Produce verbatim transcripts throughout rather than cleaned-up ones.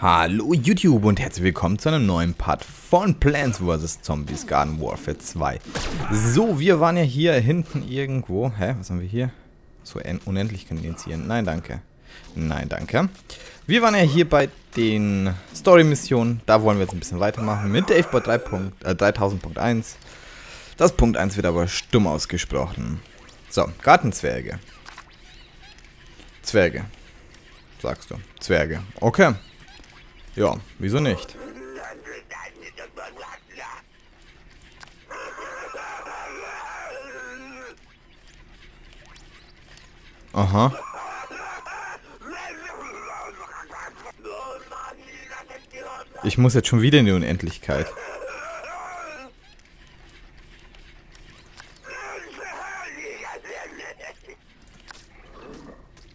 Hallo YouTube und herzlich willkommen zu einem neuen Part von Plants versus. Zombies Garden Warfare zwei. So, wir waren ja hier hinten irgendwo. Hä, was haben wir hier? So, unendlich können wir jetzt hier. Nein, danke. Nein, danke. Wir waren ja hier bei den Story-Missionen. Da wollen wir jetzt ein bisschen weitermachen mit der Davebot dreitausend Punkt eins. Das Punkt eins wird aber stumm ausgesprochen. So, Gartenzwerge. Zwerge. Sagst du. Zwerge. Okay. Ja, wieso nicht? Aha. Ich muss jetzt schon wieder in die Unendlichkeit.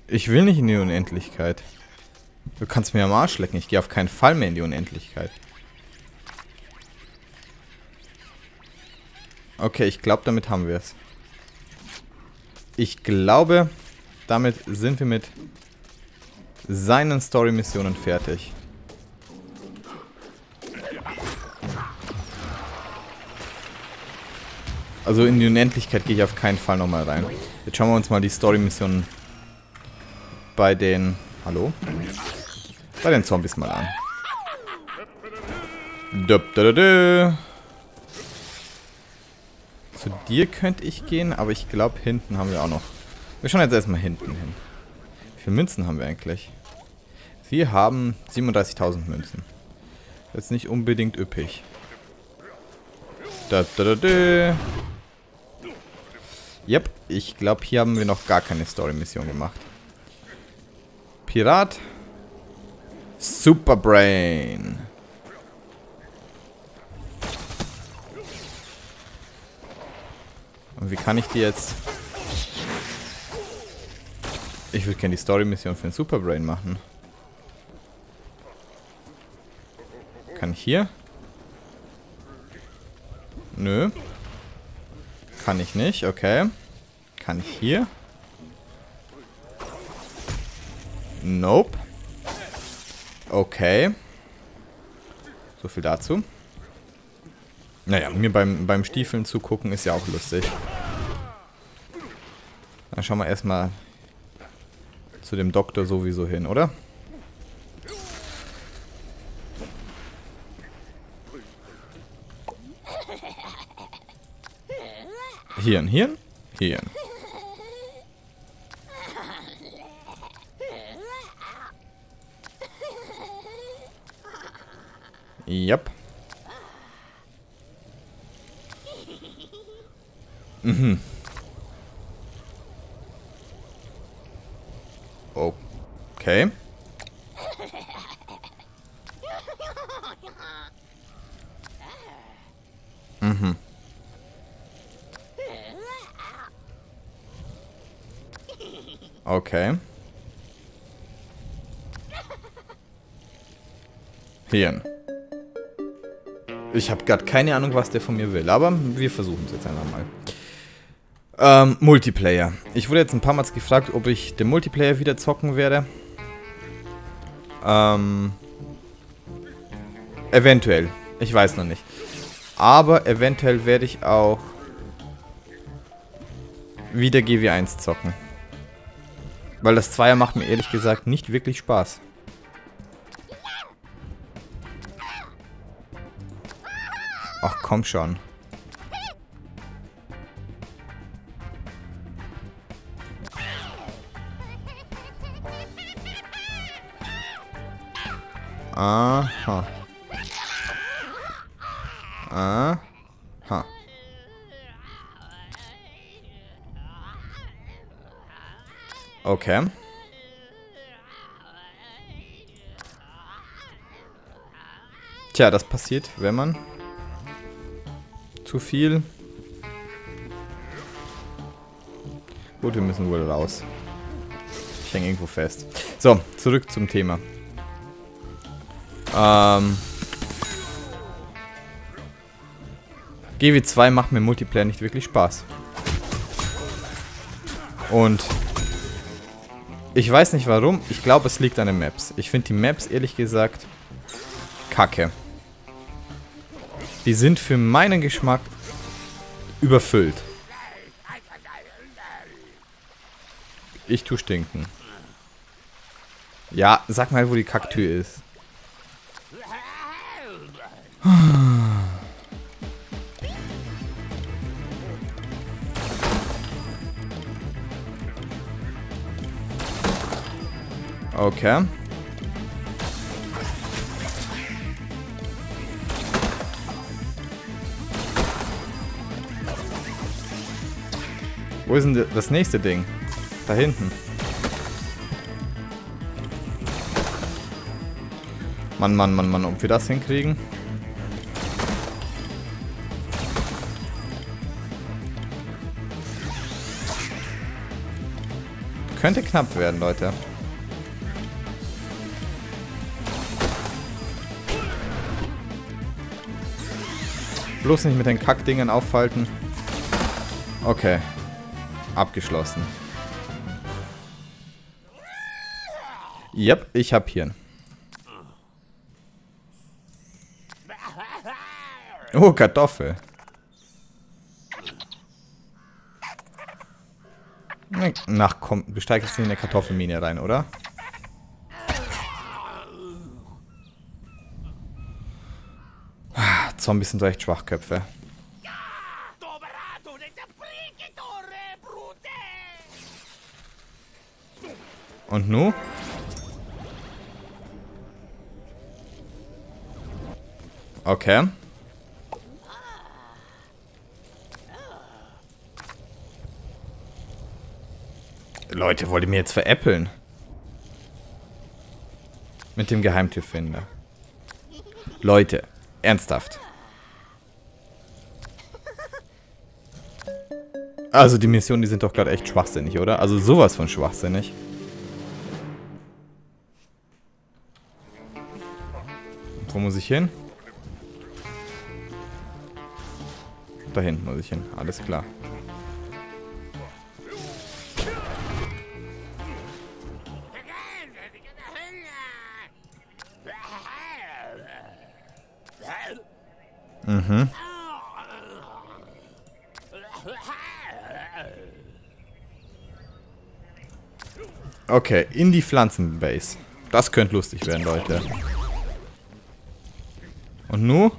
Ich will nicht in die Unendlichkeit. Du kannst mir am Arsch lecken. Ich gehe auf keinen Fall mehr in die Unendlichkeit. Okay, ich glaube, damit haben wir es. Ich glaube, damit sind wir mit seinen Story-Missionen fertig. Also in die Unendlichkeit gehe ich auf keinen Fall nochmal rein. Jetzt schauen wir uns mal die Story-Missionen bei den... Hallo? Bei den Zombies mal an. Dup, du, du, du. Zu dir könnte ich gehen, aber ich glaube, hinten haben wir auch noch. Wir schauen jetzt erstmal hinten hin. Wie viele Münzen haben wir eigentlich? Wir haben siebenunddreißigtausend Münzen. Jetzt nicht unbedingt üppig. Dup, du, du, du. Yep, ich glaube, hier haben wir noch gar keine Story-Mission gemacht. Pirat. Superbrain. Und wie kann ich die jetzt... Ich würde gerne die Story-Mission für den Superbrain machen. Kann ich hier? Nö. Kann ich nicht, okay. Kann ich hier? Nope. Okay. So viel dazu. Naja, mir beim, beim Stiefeln zugucken ist ja auch lustig. Dann schauen wir erstmal zu dem Doktor sowieso hin, oder? Hirn, Hirn, Hirn. Yep. Mhm. Okay. Mhm. Okay. Hirn. Ich habe gerade keine Ahnung, was der von mir will, aber wir versuchen es jetzt einfach mal. Ähm, Multiplayer. Ich wurde jetzt ein paar Mal gefragt, ob ich den Multiplayer wieder zocken werde. Ähm, eventuell. Ich weiß noch nicht. Aber eventuell werde ich auch wieder G W eins zocken. Weil das Zweier macht mir ehrlich gesagt nicht wirklich Spaß. Ach, komm schon. Aha. Aha. Okay. Tja, das passiert, wenn man... zu viel. Gut, wir müssen wohl raus. Ich hänge irgendwo fest. So, zurück zum Thema. Ähm. G W zwei macht mir Multiplayer nicht wirklich Spaß. Und Ich weiß nicht warum. Ich glaube, es liegt an den Maps. Ich finde die Maps, ehrlich gesagt, kacke. Die sind für meinen Geschmack überfüllt. Ich tue stinken. Ja, sag mal, wo die Kacktür ist. Okay. Wo ist denn das nächste Ding? Da hinten. Mann, Mann, Mann, Mann, ob wir das hinkriegen? Könnte knapp werden, Leute. Bloß nicht mit den Kackdingen aufhalten. Okay. Abgeschlossen. Yep, ich hab Hirn. Oh, Kartoffel. Ach komm, du steigst nicht in eine Kartoffelmine rein, oder? Zombies sind echt Schwachköpfe. Und nu? Okay. Leute, wollt ihr mir jetzt veräppeln? Mit dem Geheimtürfinder. Leute, ernsthaft. Also die Missionen, die sind doch gerade echt schwachsinnig, oder? Also sowas von schwachsinnig. Und wo muss ich hin? Da hinten muss ich hin, alles klar. Mhm. Okay, in die Pflanzenbase. Das könnte lustig werden, Leute. Und nu?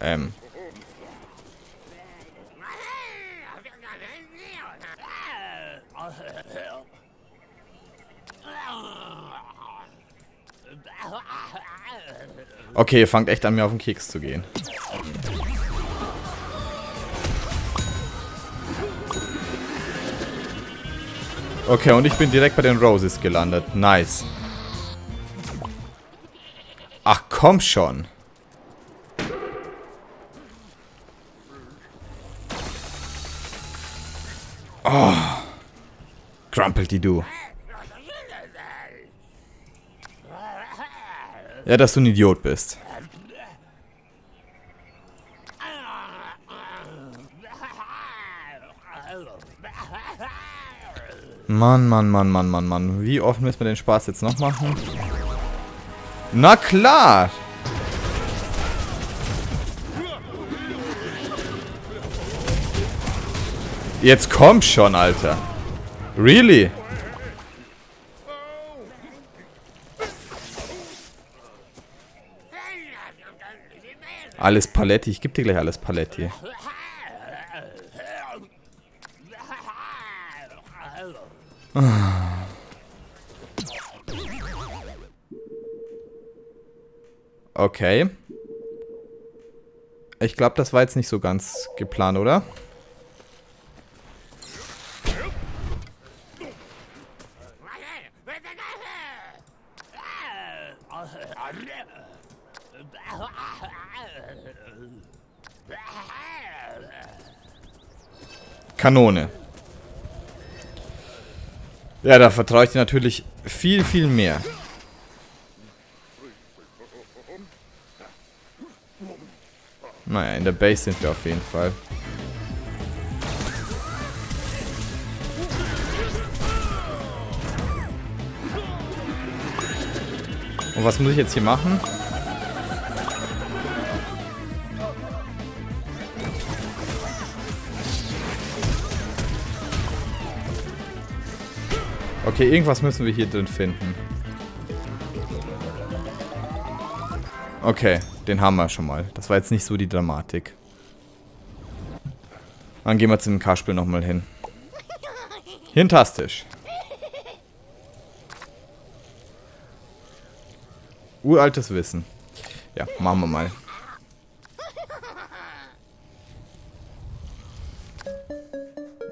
Ähm. Okay, ihr fangt echt an, mir auf den Keks zu gehen. Okay, und ich bin direkt bei den Roses gelandet. Nice. Ach, komm schon. Oh. Crumpledy-Doo. Ja, dass du ein Idiot bist. Mann, Mann, Mann, Mann, Mann, Mann. Wie oft müssen wir den Spaß jetzt noch machen? Na klar! Jetzt komm schon, Alter. Really? Alles Paletti. Ich geb dir gleich alles Paletti. Okay. Ich glaube, das war jetzt nicht so ganz geplant, oder? Kanone. Ja, da vertraue ich dir natürlich viel, viel mehr. Naja, in der Base sind wir auf jeden Fall. Und was muss ich jetzt hier machen? Okay, irgendwas müssen wir hier drin finden. Okay, den haben wir schon mal. Das war jetzt nicht so die Dramatik. Dann gehen wir zu dem Karspiel nochmal hin. Hintastisch. Uraltes Wissen. Ja, machen wir mal.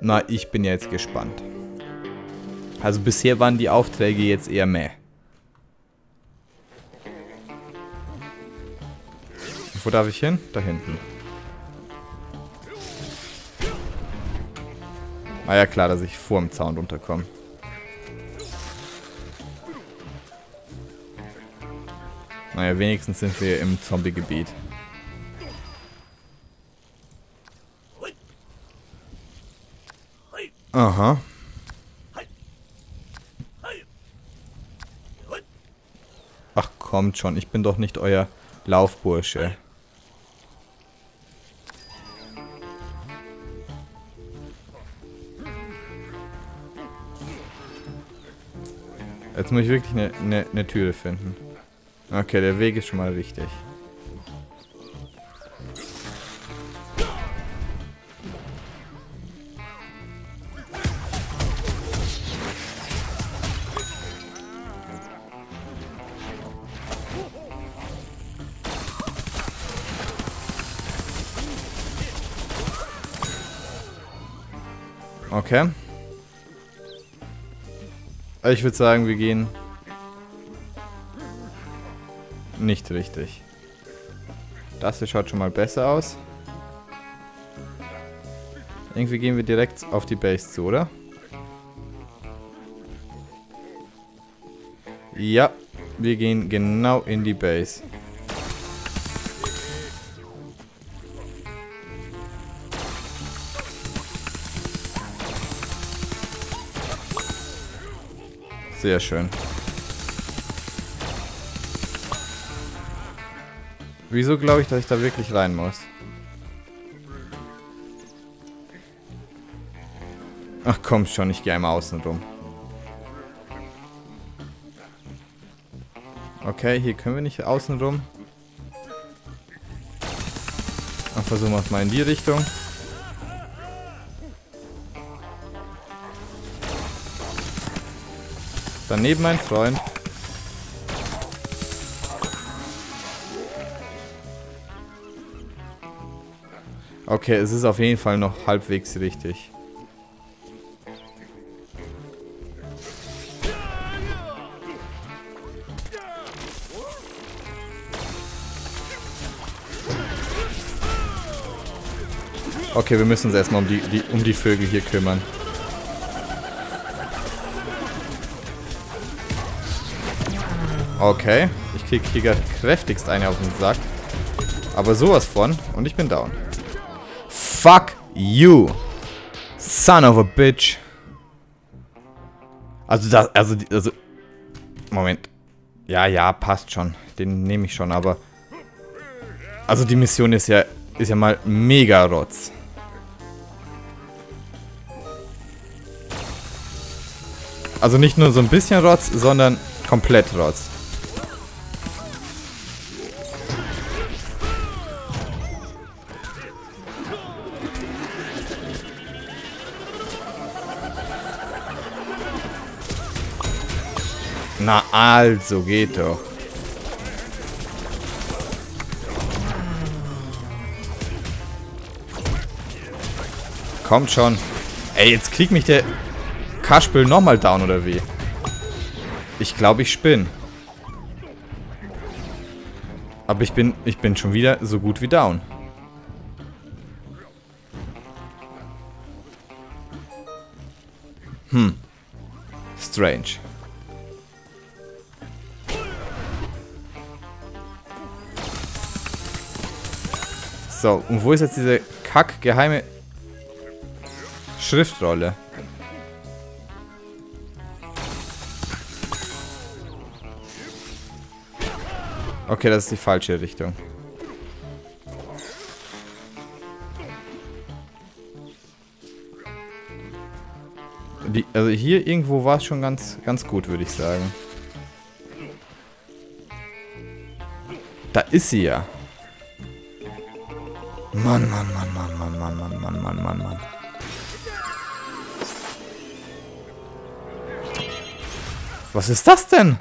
Na, ich bin ja jetzt gespannt. Also bisher waren die Aufträge jetzt eher mehr. Wo darf ich hin? Da hinten. Ah ja, klar, dass ich vor dem Zaun runterkomme. Naja, wenigstens sind wir im Zombie-Gebiet. Aha. Ach, kommt schon. Ich bin doch nicht euer Laufbursche. Jetzt muss ich wirklich eine ne, ne Türe finden. Okay, der Weg ist schon mal richtig. Okay. Ich würde sagen, wir gehen nicht richtig. Das hier schaut schon mal besser aus. Irgendwie gehen wir direkt auf die Base zu, oder? Ja, wir gehen genau in die Base. Sehr schön. Wieso glaube ich, dass ich da wirklich rein muss? Ach komm schon, ich gehe einmal außen rum. Okay, hier können wir nicht außen rum. Dann versuchen wir es mal in die Richtung. Daneben mein Freund. Okay, es ist auf jeden Fall noch halbwegs richtig. Okay, wir müssen uns erstmal um die, die, um die Vögel hier kümmern. Okay, ich krieg hier kräftigst eine auf den Sack. Aber sowas von. Und ich bin down. Fuck you. Son of a bitch. Also das, also, also... Moment. Ja, ja, passt schon. Den nehme ich schon, aber... Also die Mission ist ja, ist ja mal mega rotz. Also nicht nur so ein bisschen rotz, sondern komplett rotz. Na also, geht doch. Kommt schon. Ey, jetzt kriegt mich der Kaschpül nochmal down, oder wie? Ich glaube, ich spinne. Aber ich bin, ich bin schon wieder so gut wie down. Hm. Strange. So, und wo ist jetzt diese kack-geheime Schriftrolle? Okay, das ist die falsche Richtung. Die, also hier irgendwo war es schon ganz, ganz gut, würde ich sagen. Da ist sie ja. Mann, Mann, Mann, Mann, Mann, Mann, Mann, Mann, Mann, Mann, Mann. Was ist das denn?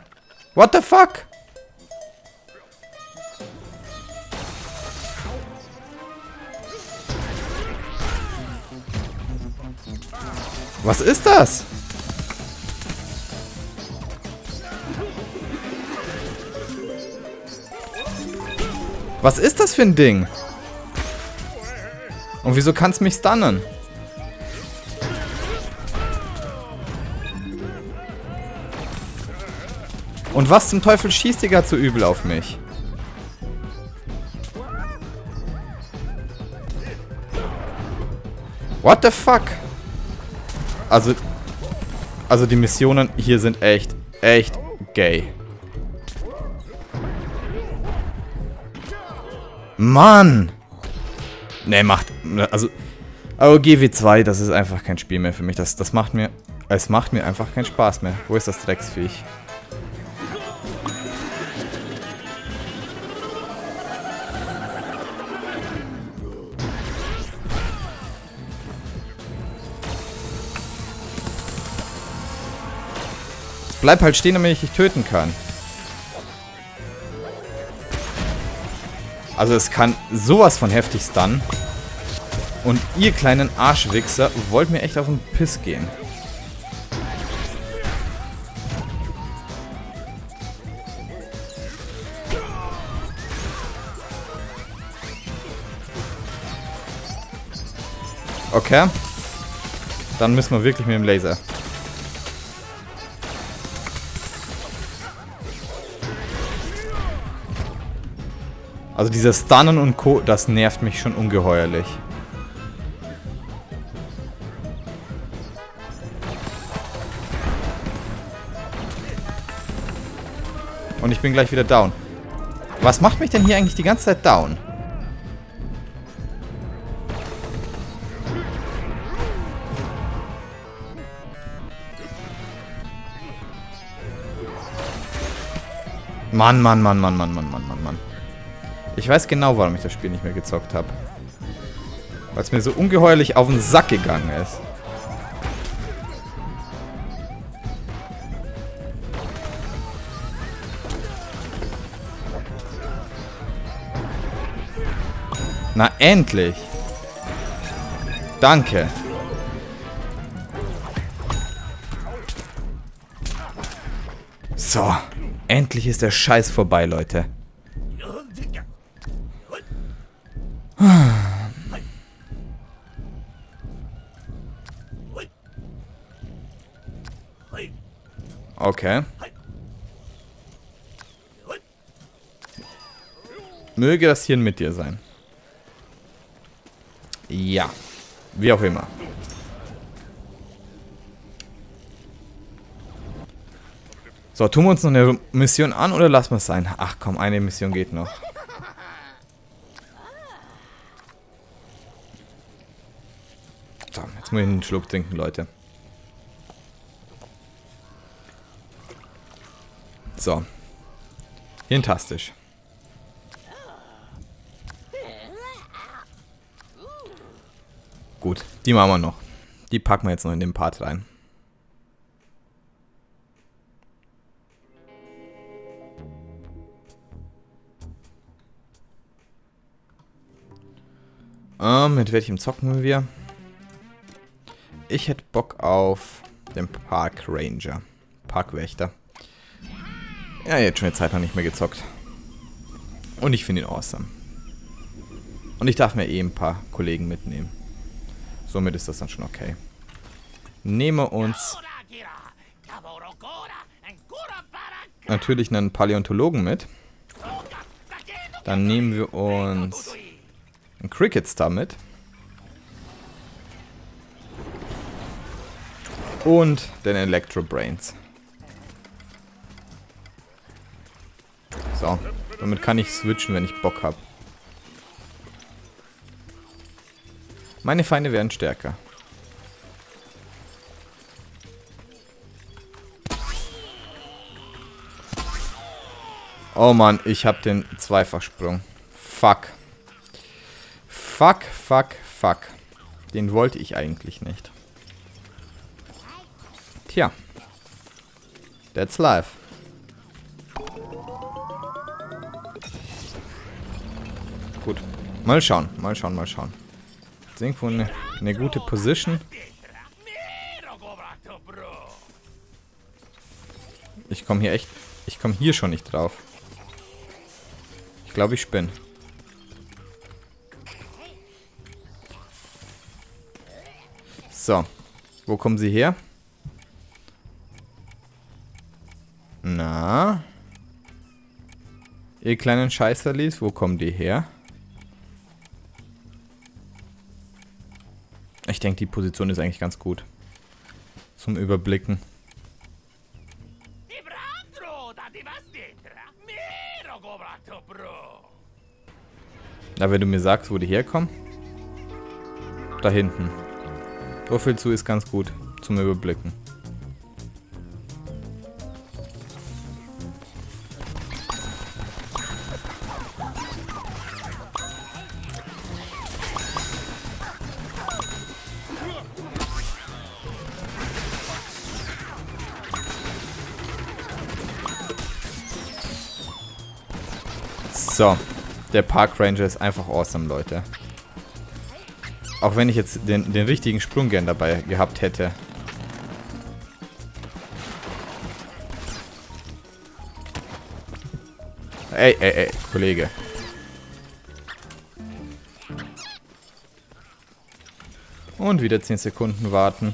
What the fuck? Was ist das? Was ist das für ein Ding? Und wieso kann's mich stunnen? Und was zum Teufel schießt die gar so übel auf mich? What the fuck? Also, also die Missionen hier sind echt, echt gay. Mann! Ne, macht, also, aber G W zwei, das ist einfach kein Spiel mehr für mich. Das, das macht mir, es macht mir einfach keinen Spaß mehr. Wo ist das Drecksviech? Bleib halt stehen, damit ich dich töten kann. Also es kann sowas von heftig stunnen. Und ihr kleinen Arschwichser wollt mir echt auf den Piss gehen. Okay. Dann müssen wir wirklich mit dem Laser. Also dieser Stunnen und Co., das nervt mich schon ungeheuerlich. Und ich bin gleich wieder down. Was macht mich denn hier eigentlich die ganze Zeit down? Mann, Mann, Mann, Mann, Mann, Mann, Mann, Mann, Mann. Ich weiß genau, warum ich das Spiel nicht mehr gezockt habe. Weil es mir so ungeheuerlich auf den Sack gegangen ist. Na endlich! Danke! So, endlich ist der Scheiß vorbei, Leute. Okay. Möge das Hirn mit dir sein. Ja. Wie auch immer. So, tun wir uns noch eine Mission an oder lassen wir es sein? Ach komm, eine Mission geht noch. So, jetzt muss ich einen Schluck trinken, Leute. So. Fantastisch. Gut, die machen wir noch. Die packen wir jetzt noch in den Part rein. Ähm, mit welchem zocken wir? Ich hätte Bock auf den Park Ranger. Parkwächter. Ja, jetzt schon eine Zeit lang nicht mehr gezockt. Und ich finde ihn awesome. Und ich darf mir eh ein paar Kollegen mitnehmen. Somit ist das dann schon okay. Nehmen wir uns natürlich einen Paläontologen mit. Dann nehmen wir uns einen Cricket Star mit. Und den Electro Brains. So, Damit kann ich switchen, wenn ich Bock habe. Meine Feinde werden stärker. Oh Mann, ich habe den Zweifachsprung. Fuck. Fuck, fuck, fuck. Den wollte ich eigentlich nicht. Tja. That's life. Gut. Mal schauen, mal schauen, mal schauen. Jetzt irgendwo eine, eine gute Position. Ich komme hier echt... Ich komme hier schon nicht drauf. Ich glaube, ich spinne. So. Wo kommen sie her? Na? Ihr kleinen Scheißerlis, wo kommen die her? Ich denke, die Position ist eigentlich ganz gut. Zum Überblicken. Na, wenn du mir sagst, wo die herkommen. Da hinten. So viel zu ist ganz gut zum Überblicken. So, der Park Ranger ist einfach awesome, Leute. Auch wenn ich jetzt den, den richtigen Sprung gern dabei gehabt hätte. Ey, ey, ey, Kollege. Und wieder zehn Sekunden warten.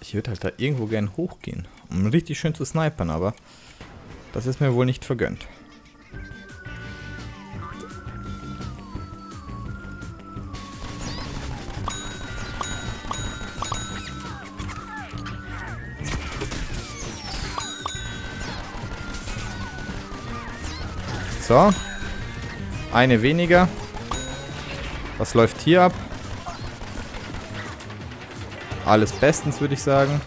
Ich würde halt da irgendwo gern hochgehen, um richtig schön zu snipern, aber das ist mir wohl nicht vergönnt. So, eine weniger. Was läuft hier ab? Alles bestens, würde ich sagen.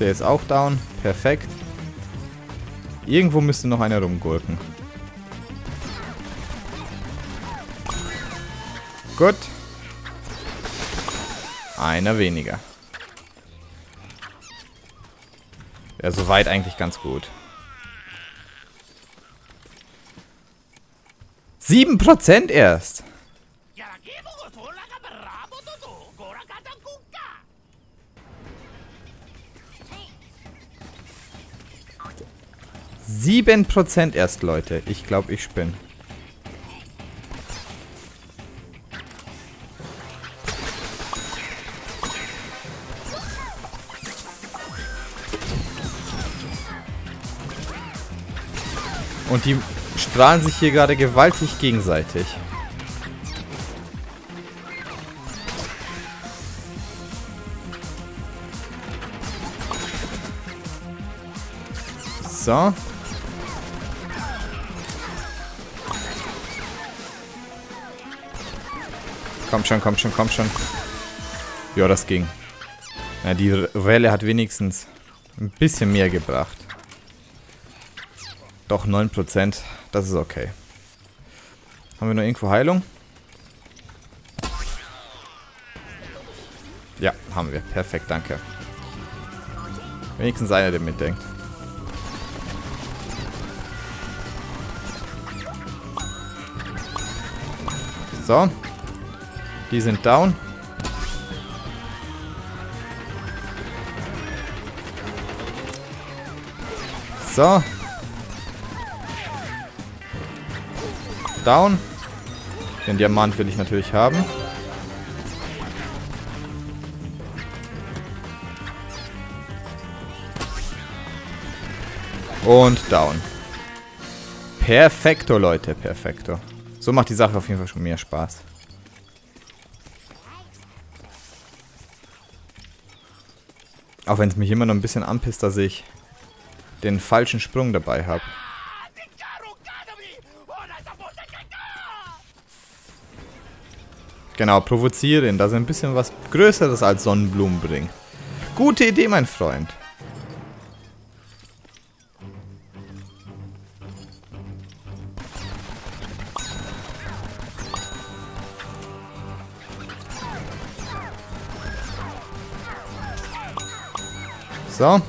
Der ist auch down. Perfekt. Irgendwo müsste noch einer rumgurken. Gut. Einer weniger. Ja, soweit eigentlich ganz gut. sieben Prozent erst. sieben Prozent erst, Leute. Ich glaube, ich spinne. Und die strahlen sich hier gerade gewaltig gegenseitig. So. Komm schon, komm schon, komm schon. Ja, das ging. Ja, die Welle hat wenigstens ein bisschen mehr gebracht. Doch, neun Prozent. Das ist okay. Haben wir noch irgendwo Heilung? Ja, haben wir. Perfekt, danke. Wenigstens einer, der mitdenkt. So. Die sind down. So. Down. Den Diamant will ich natürlich haben. Und down. Perfekto, Leute. Perfekto. So macht die Sache auf jeden Fall schon mehr Spaß. Auch wenn es mich immer noch ein bisschen anpisst, dass ich den falschen Sprung dabei habe. Genau, provozieren, dass er ein bisschen was Größeres als Sonnenblumen bringt. Gute Idee, mein Freund. So.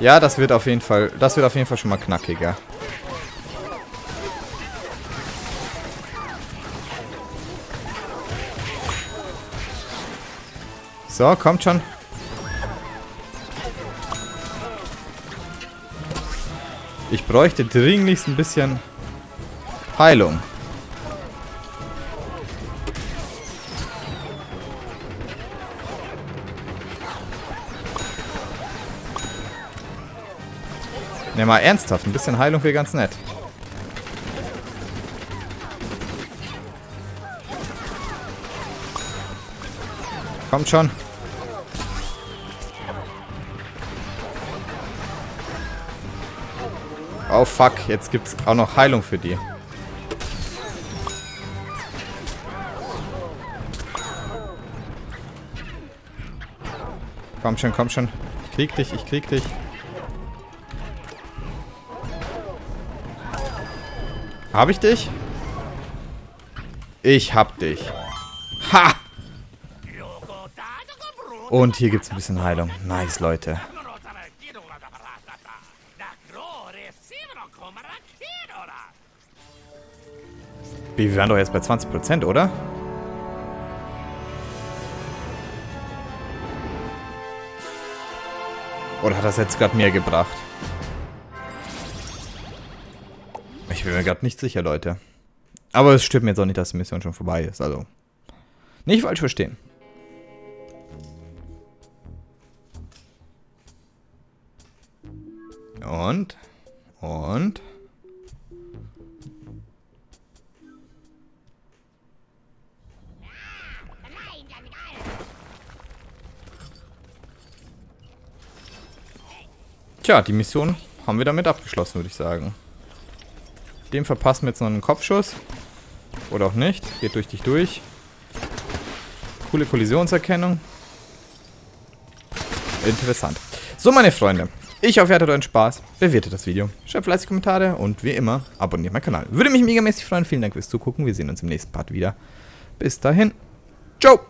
Ja, das wird auf jeden Fall, das wird auf jeden Fall schon mal knackiger. So, kommt schon. Ich bräuchte dringlichst ein bisschen Heilung. Ne, mal ernsthaft, ein bisschen Heilung wäre ganz nett. Kommt schon. Oh fuck, jetzt gibt's auch noch Heilung für die. Komm schon, komm schon. Ich krieg dich, ich krieg dich. Hab ich dich? Ich hab dich. Ha! Und hier gibt's ein bisschen Heilung. Nice, Leute. Wir waren doch jetzt bei zwanzig Prozent, oder? Oder hat das jetzt gerade mehr gebracht? Ich bin mir gerade nicht sicher, Leute. Aber es stört mir jetzt auch nicht, dass die Mission schon vorbei ist. Also, nicht falsch verstehen. Und? Und? Tja, die Mission haben wir damit abgeschlossen, würde ich sagen. Dem verpassen wir jetzt noch einen Kopfschuss. Oder auch nicht. Geht durch dich durch. Coole Kollisionserkennung. Interessant. So, meine Freunde. Ich hoffe, ihr hattet euren Spaß. Bewertet das Video. Schreibt fleißig Kommentare. Und wie immer, abonniert meinen Kanal. Würde mich megamäßig freuen. Vielen Dank fürs Zugucken. Wir sehen uns im nächsten Part wieder. Bis dahin. Ciao.